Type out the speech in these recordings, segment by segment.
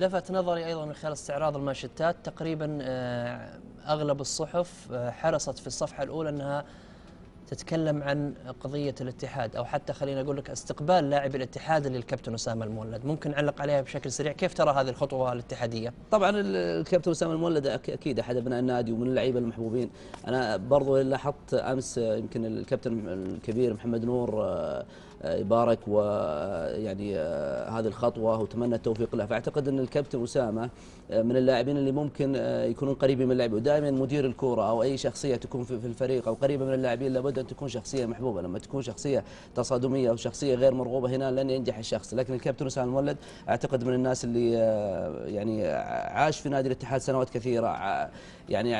لفت نظري أيضا من خلال استعراض المانشيتات تقريبا أغلب الصحف حرصت في الصفحة الأولى أنها تتكلم عن قضية الاتحاد، أو حتى خلينا أقول لك استقبال لاعب الاتحاد للكابتن أسامة المولد. ممكن نعلق عليها بشكل سريع، كيف ترى هذه الخطوة الاتحادية؟ طبعا الكابتن أسامة المولد أكيد أحد أبناء النادي ومن اللعيبة المحبوبين. أنا برضو لاحظت أمس يمكن الكابتن الكبير محمد نور يبارك ويعني هذه الخطوة وتمنى التوفيق له، فأعتقد أن الكابتن أسامة من اللاعبين اللي ممكن يكونون قريبين من اللاعب، ودائما مدير الكرة أو أي شخصية تكون في الفريق أو قريبة من اللاعبين لابد أن تكون شخصية محبوبة. لما تكون شخصية تصادمية أو شخصية غير مرغوبة هنا لن ينجح الشخص، لكن الكابتن أسامة المولد أعتقد من الناس اللي يعني عاش في نادي الاتحاد سنوات كثيرة، يعني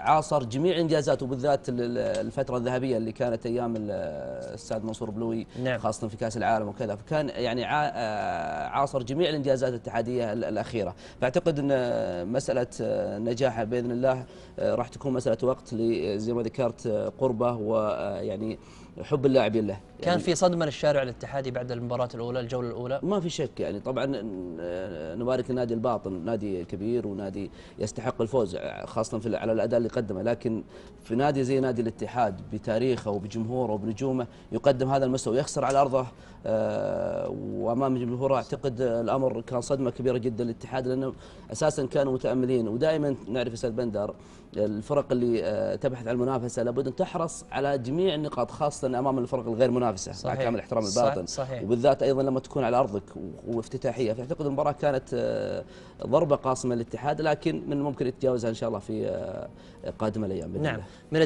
عاصر جميع إنجازاته بالذات الفترة الذهبية اللي كانت أيام الأستاذ منصور بلوي، خاصة في كأس العالم وكذا، فكان يعني عاصر جميع الإنجازات الاتحادية الأخيرة. فأعتقد أن مسألة نجاحه بإذن الله راح تكون مسألة وقت زي ما ذكرت قربه ويعني حب اللاعبين له. كان يعني في صدمه للشارع الاتحادي بعد المباراه الاولى، الجوله الاولى ما في شك، يعني طبعا نبارك النادي الباطن، نادي كبير ونادي يستحق الفوز خاصه في على الاداء اللي قدمه، لكن في نادي زي نادي الاتحاد بتاريخه وبجمهوره وبنجومه يقدم هذا المستوى ويخسر على ارضه وامام جمهوره، اعتقد الامر كان صدمه كبيره جدا للاتحاد لانه اساسا كانوا متاملين. ودائما نعرف سيد بندر الفرق اللي تبحث عن المنافسه لابد ان تحرص على جميع النقاط خاصه امام الفرق الغير منافسه، صحيح. مع كامل احترام الباطن، صحيح. وبالذات ايضا لما تكون على ارضك وافتتاحيه، فاعتقد المباراه كانت ضربه قاصمه للاتحاد، لكن من الممكن يتجاوزها ان شاء الله في قادم الايام باذن الله. نعم.